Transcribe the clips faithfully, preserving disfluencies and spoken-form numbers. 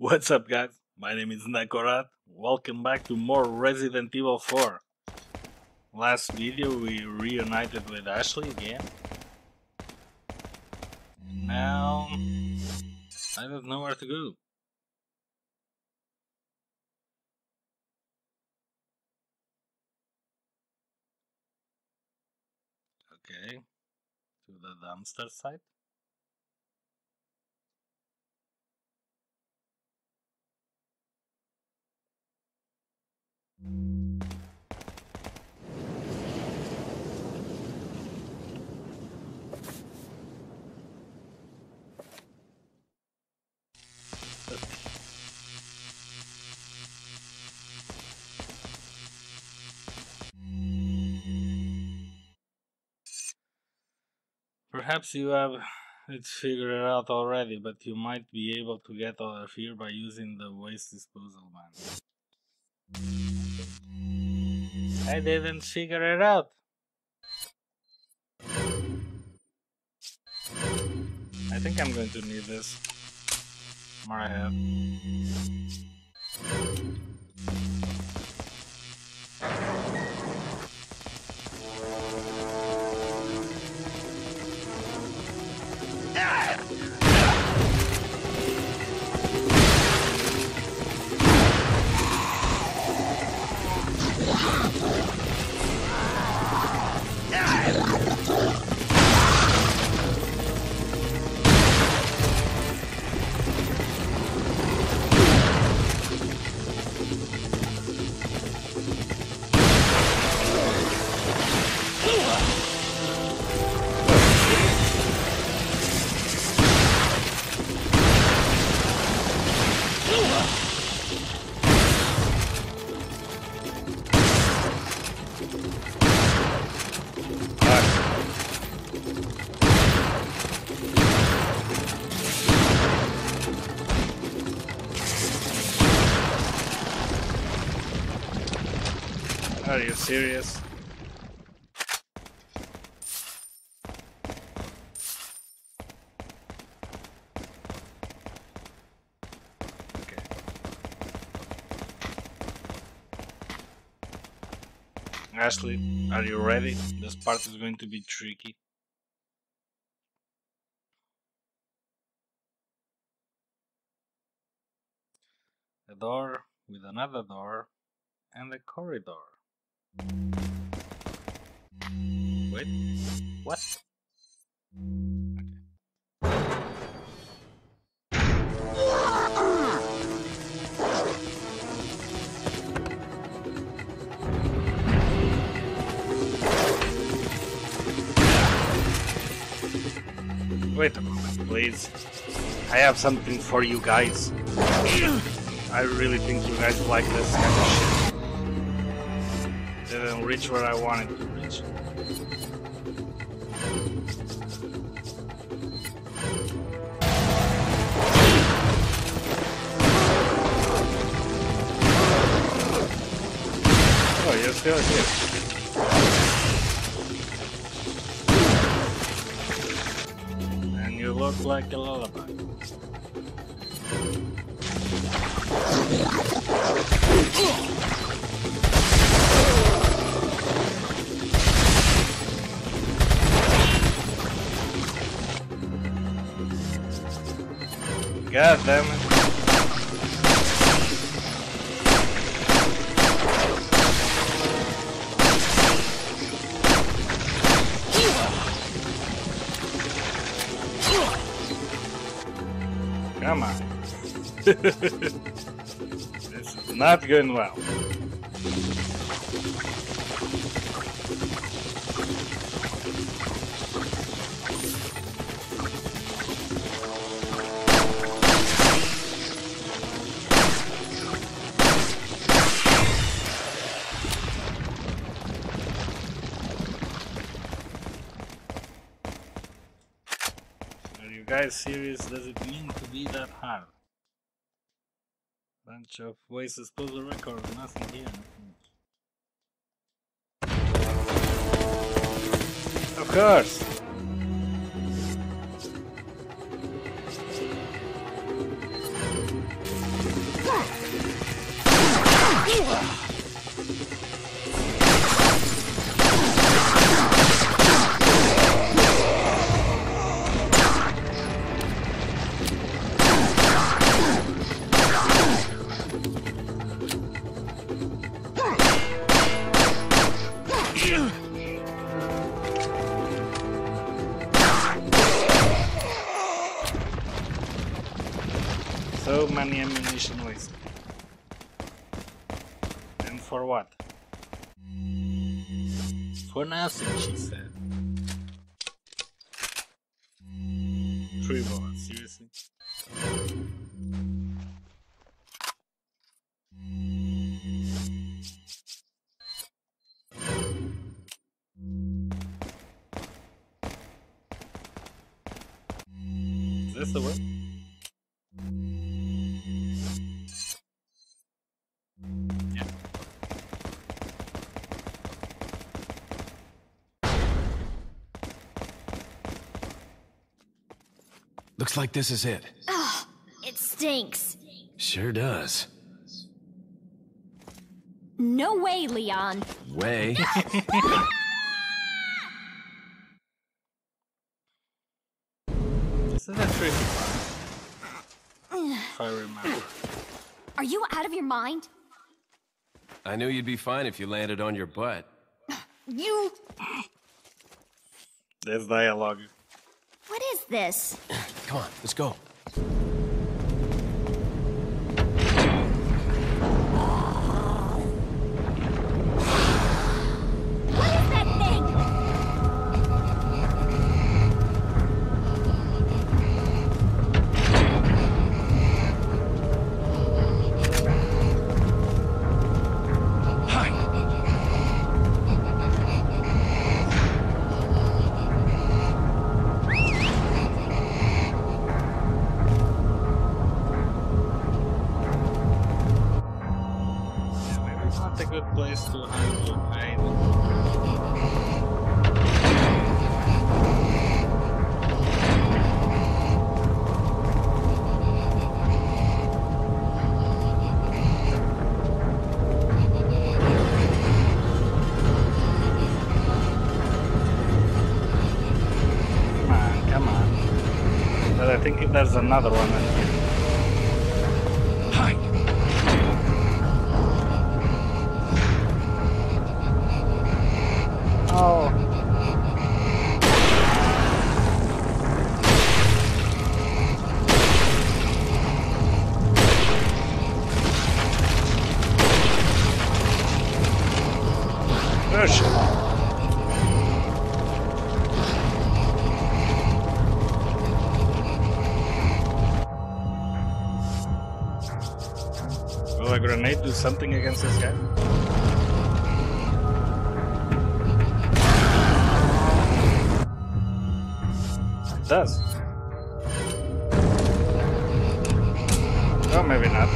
What's up guys, my name is Nakorat, welcome back to more Resident Evil four. Last video we reunited with Ashley again. Now, I don't know where to go. Okay, to the dumpster site. Perhaps you have it figured out already, but you might be able to get out of here by using the waste disposal van. I didn't figure it out! I think I'm going to need this. More I have. Are you serious? Okay. Ashley, are you ready? This part is going to be tricky. A door with another door and a corridor. Wait, what? Okay. Wait a moment, please. I have something for you guys. I really think you guys like this kind of shit. Didn't reach where I wanted to reach. Oh, you're still here. And you look like a lullaby. God damn it. Come on. This is not going well. Guys, serious, does it mean to be that hard? Bunch of waste disposal record, nothing here. Nothing. Of course! For nothing, she said. Three bullets, seriously? Is this the way? Looks like this is it. Ugh, it stinks. Sure does. No way, Leon. Way? This is a tricky one. If I remember. Are you out of your mind? I knew you'd be fine if you landed on your butt. You... There's dialogue. What is this? Come on, let's go. What is that thing? Hi. Place to hide, to hide. Come on, come on. But I think there's another one in here. Will a grenade do something against this guy? It does. Oh, maybe not.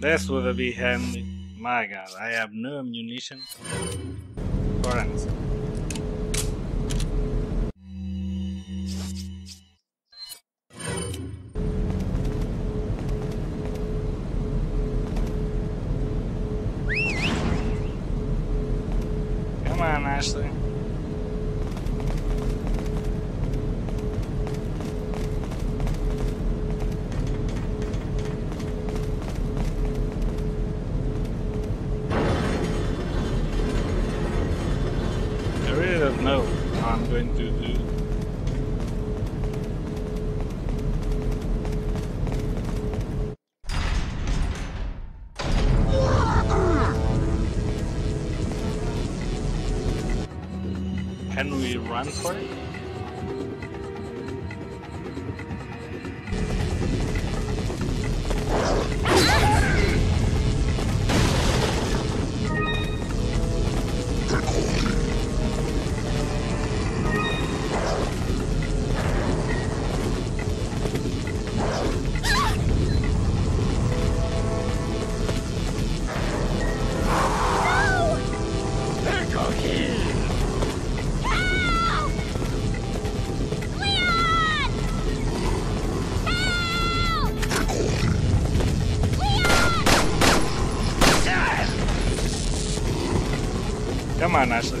This would be handy. My god, I have no ammunition for anything. Ashley. I really don't know what I'm going to do. Can we run for it? Come on, Ashley.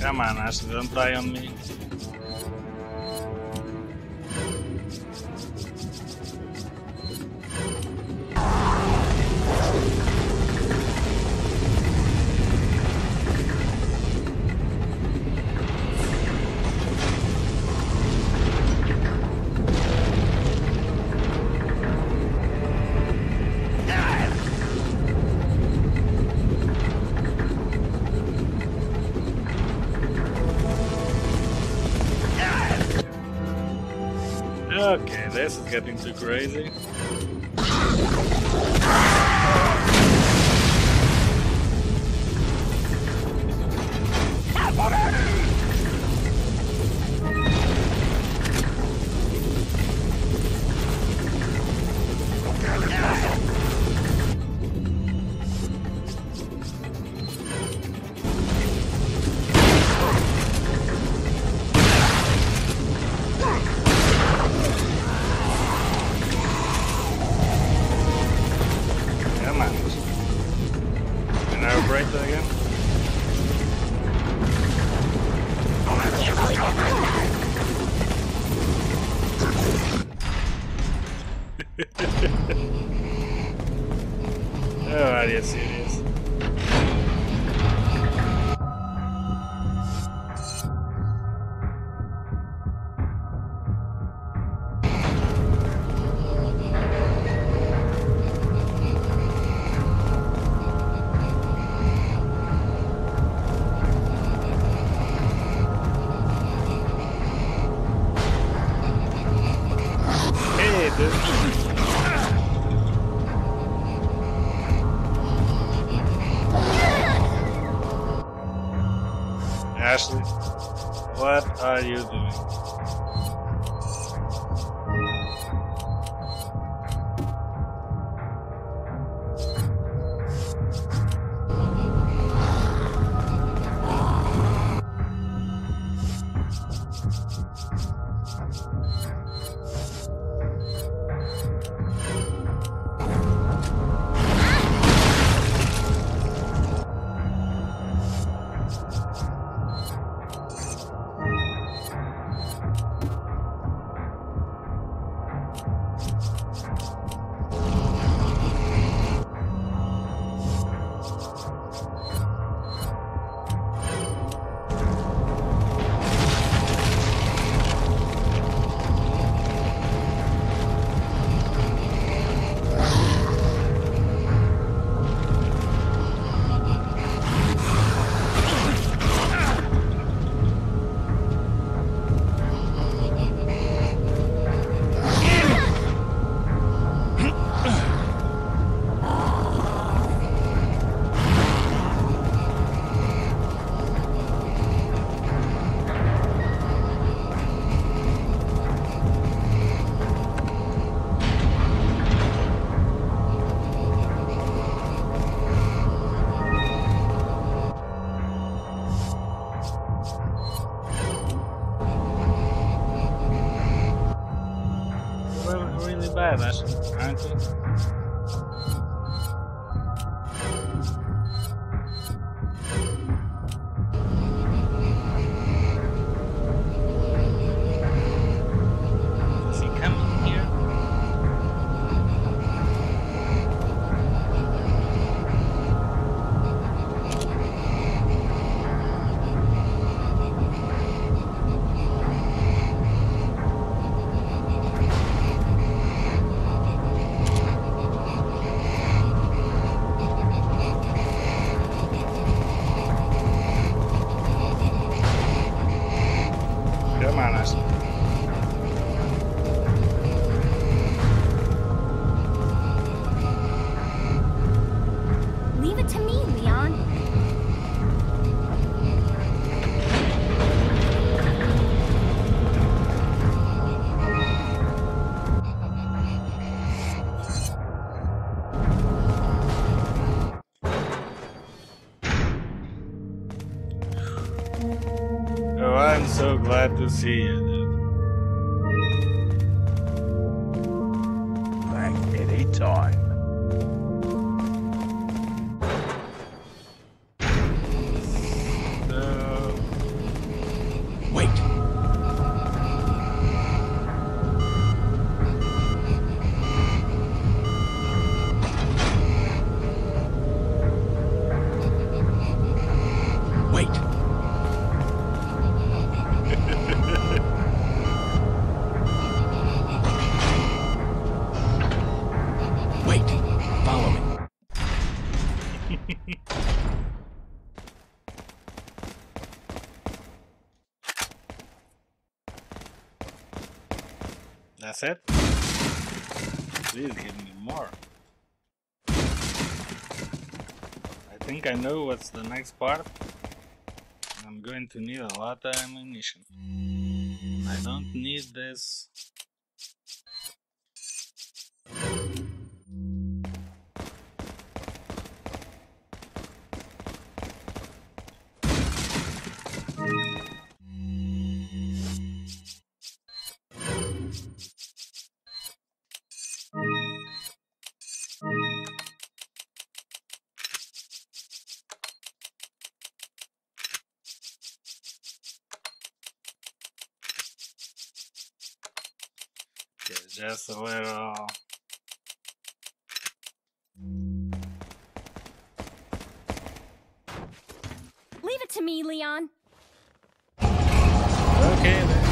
Come on, Ashley, don't die on me. Okay, this is getting too crazy. Oh, yes, it is. Hey, dude. Ashley, what are you doing? aware of that, apparently. Is he coming here? Glad to see you. Back any time. So... Wait. Wait. That's it. Please give me more. I think I know what's the next part. I'm going to need a lot of ammunition. I don't need this. Just a little. Leave it to me, Leon. Okay then. Yeah.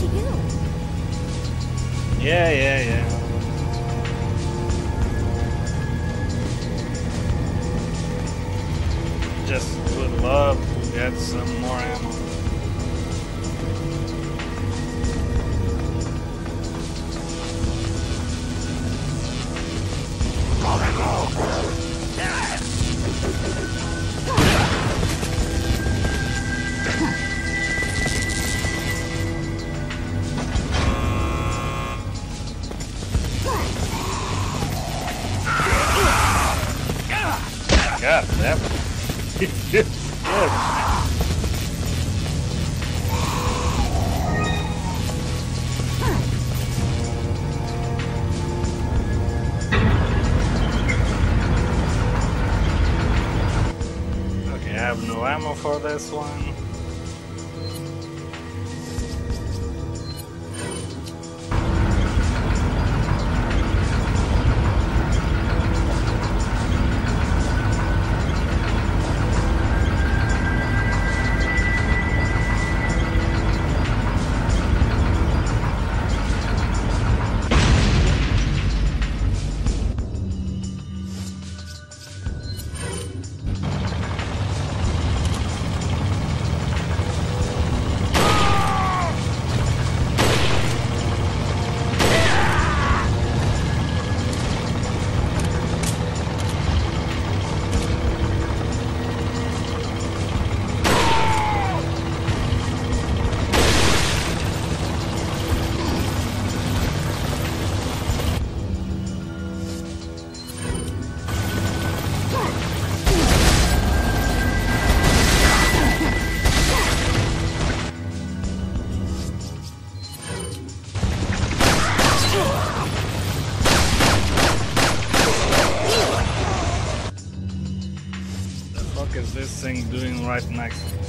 to you. Yeah, yeah, yeah. Just would love to get some more ammo. This one. Doing right next to me.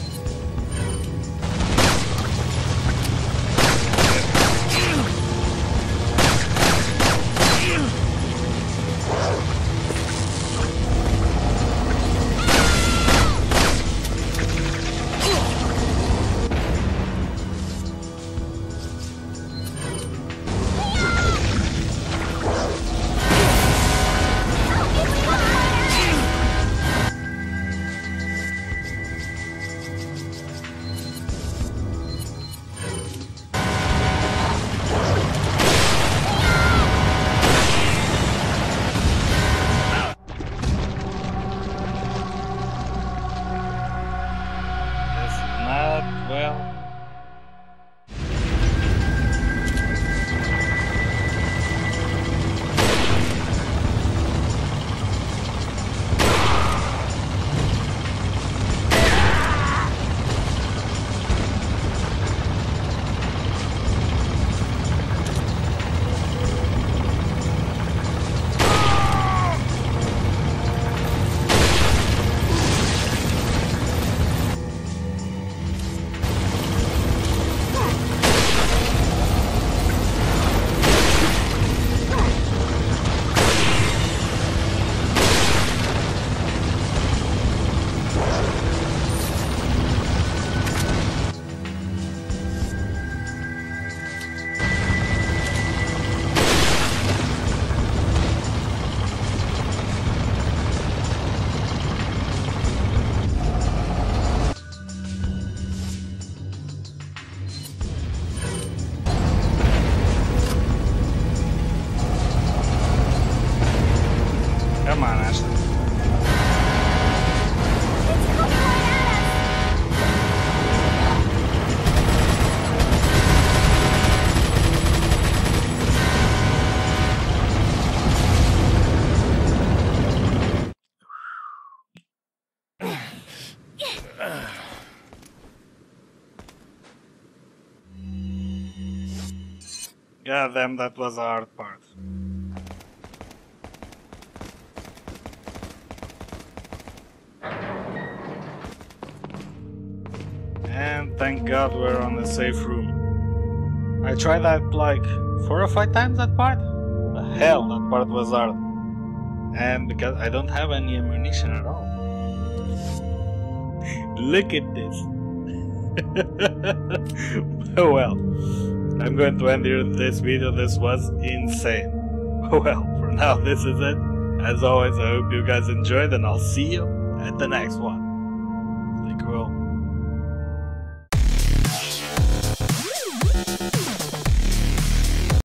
Yeah, them, that was the hard part. And thank God we're on the safe room. I tried that like four or five times, that part? The hell, that part was hard. And because I don't have any ammunition at all. Look at this. Well. I'm going to end here this video. This was insane. Well, for now, this is it. As always, I hope you guys enjoyed, and I'll see you at the next one. Stay cool.